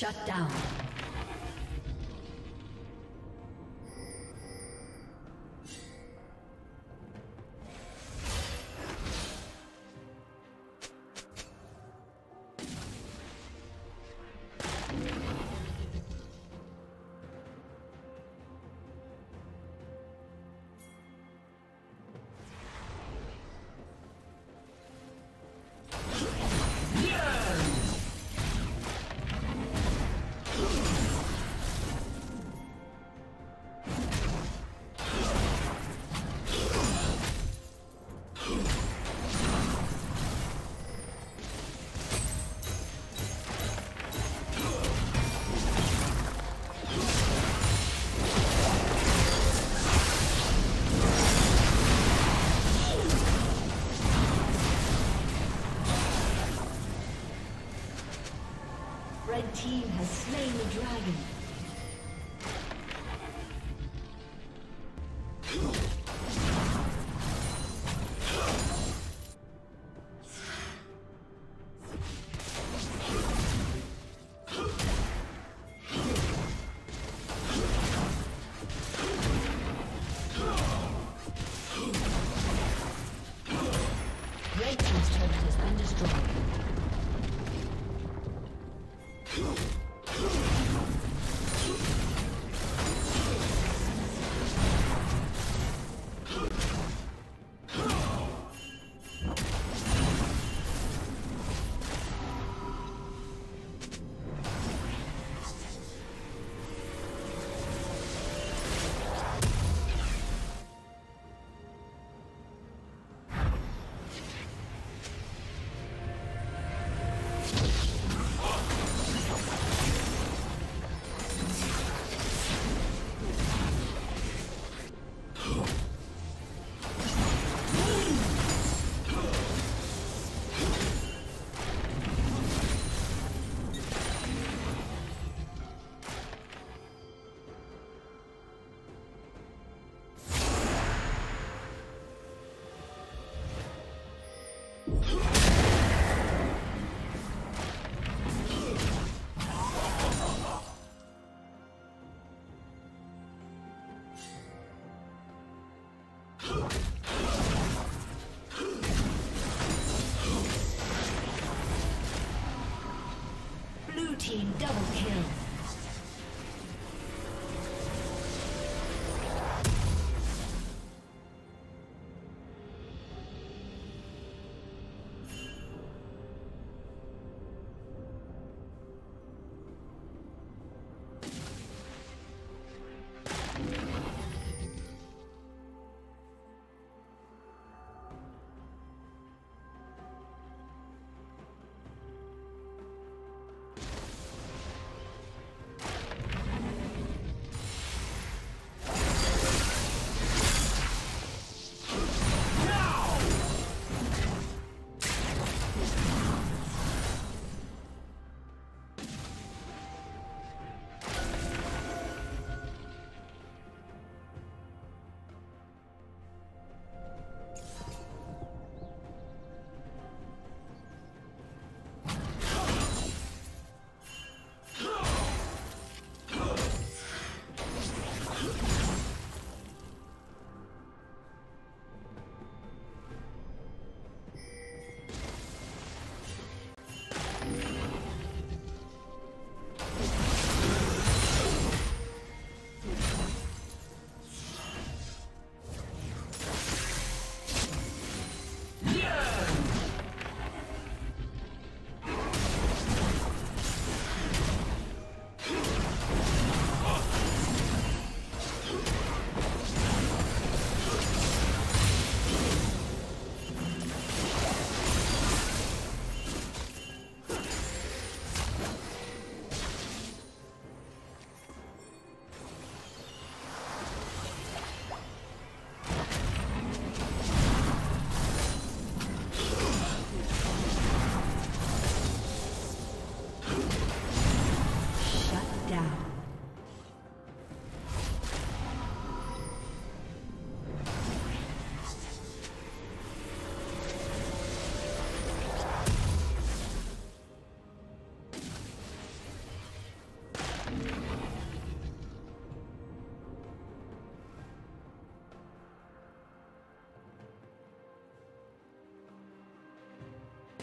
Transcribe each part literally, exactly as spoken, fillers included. Shut down. Red team has slain the dragon. Red team's turret has been destroyed. Come on.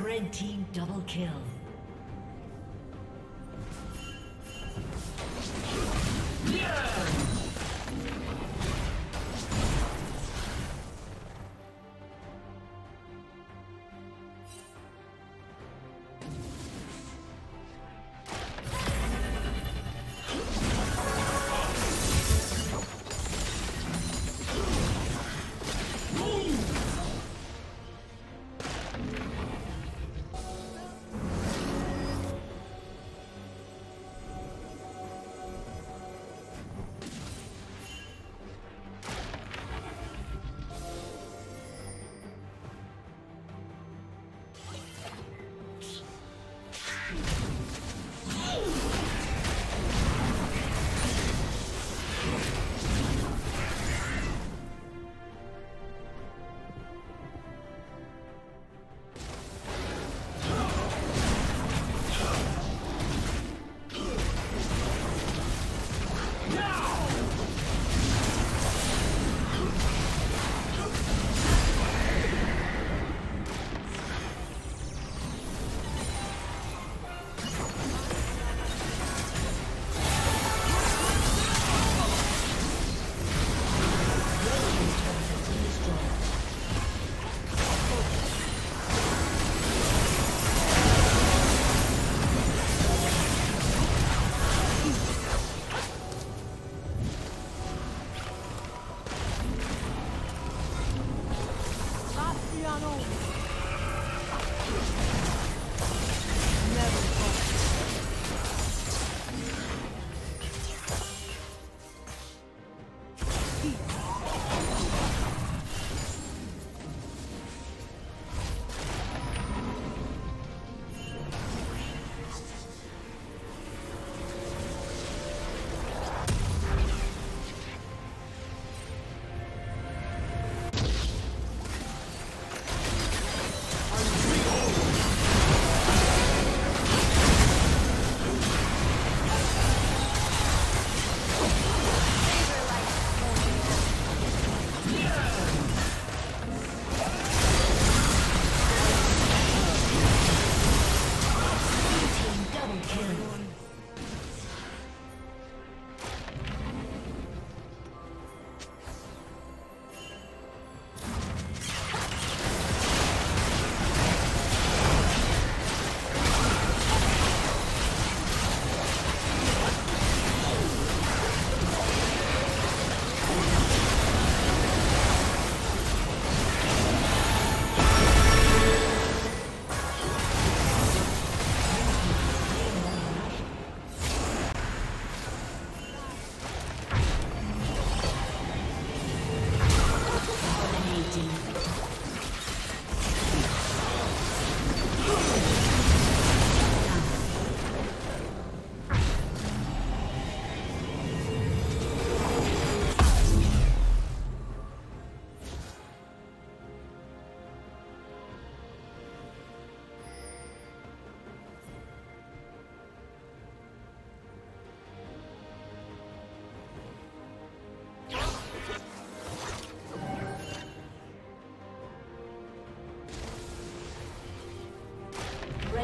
Red team double kill.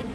Red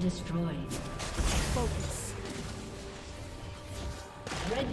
Destroyed. Focus. Red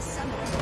Summer.